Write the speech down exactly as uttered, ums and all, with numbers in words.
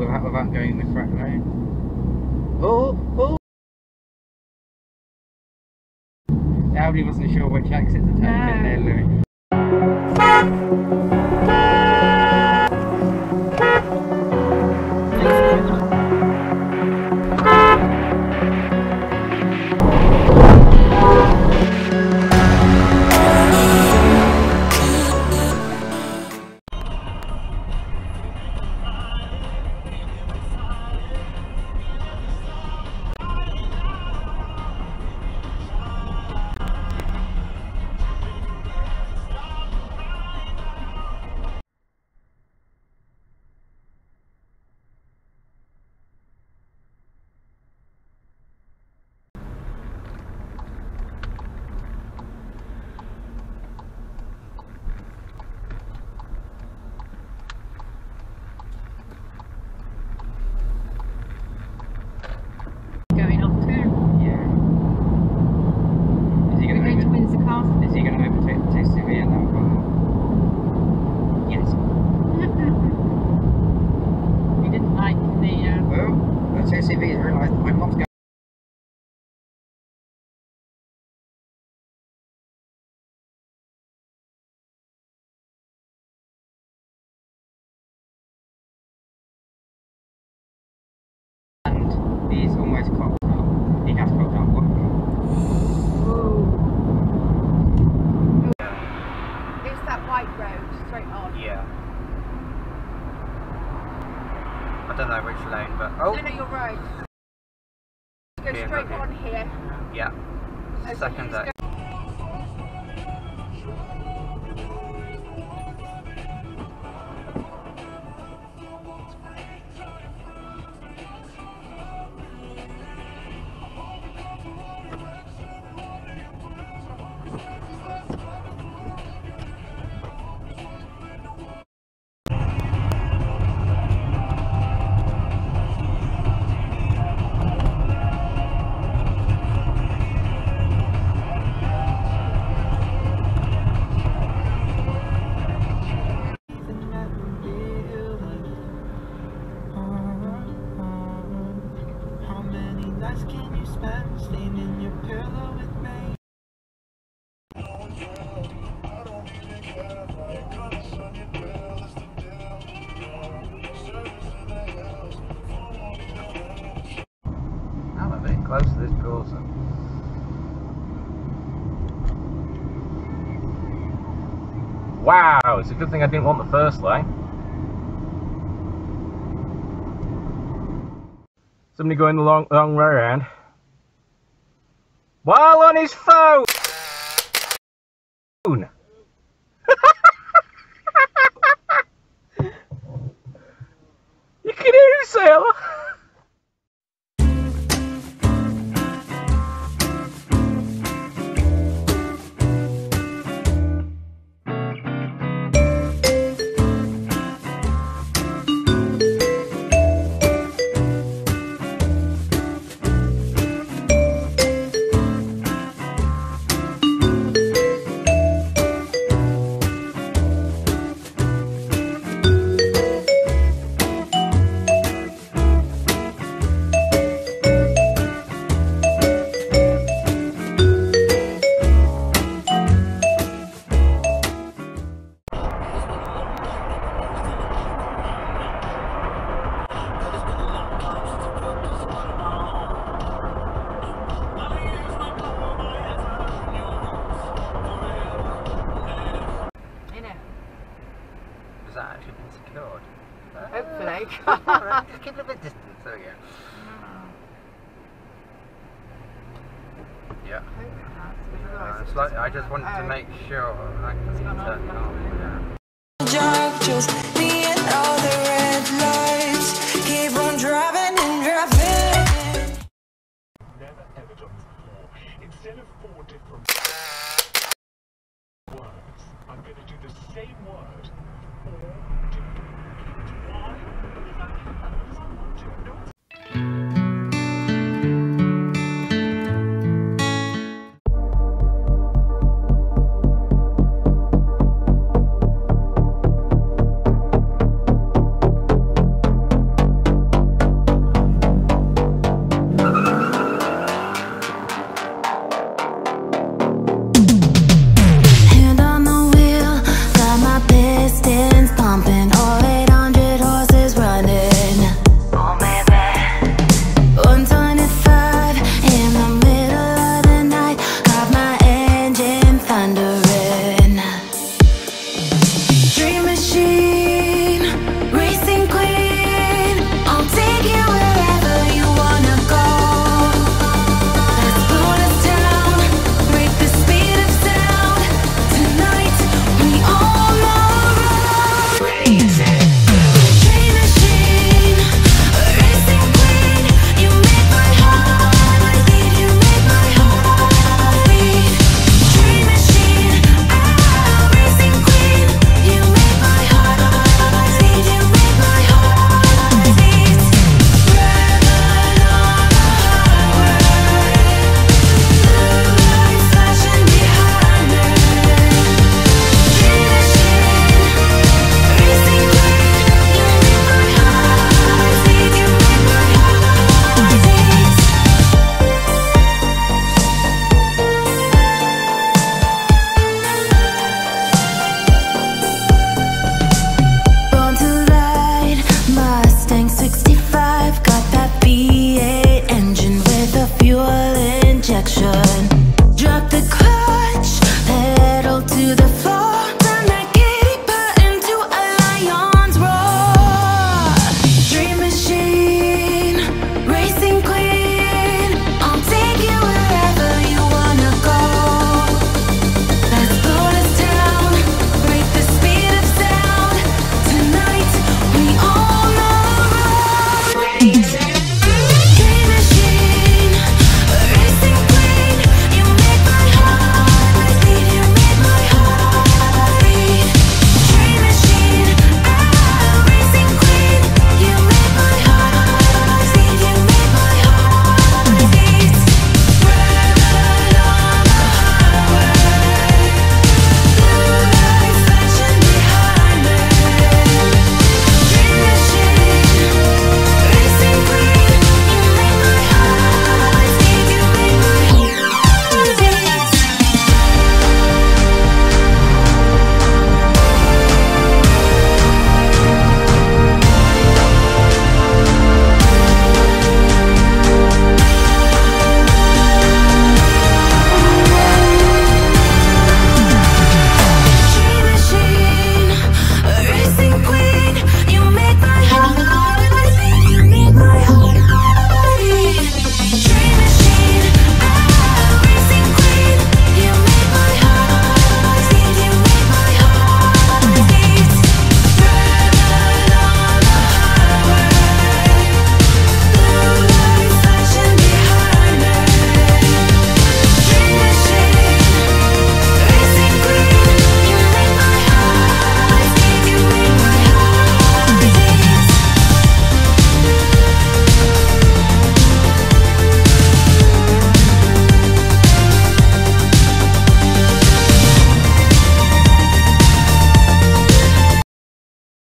without, without going the correct way. Oh, oh! Audi wasn't sure which exit to take in there, Louis. He's almost cocked up. He has cocked up. Whoa. It's that white road, straight on. Yeah. I don't know which lane, but. Oh! No, no, you're right. Go straight yeah, on here. Yeah. Oh, second so close to this course. Wow, it's a good thing I didn't want the first lane. Somebody going the long, long way around while on his phone. You can hear yourself. Secured. Uh, Hopefully. Right, just keep a bit distant, so yeah. Mm. Yeah. I, uh, like, I just wanted oh. to make sure I can turn it on. Yeah. Same word, or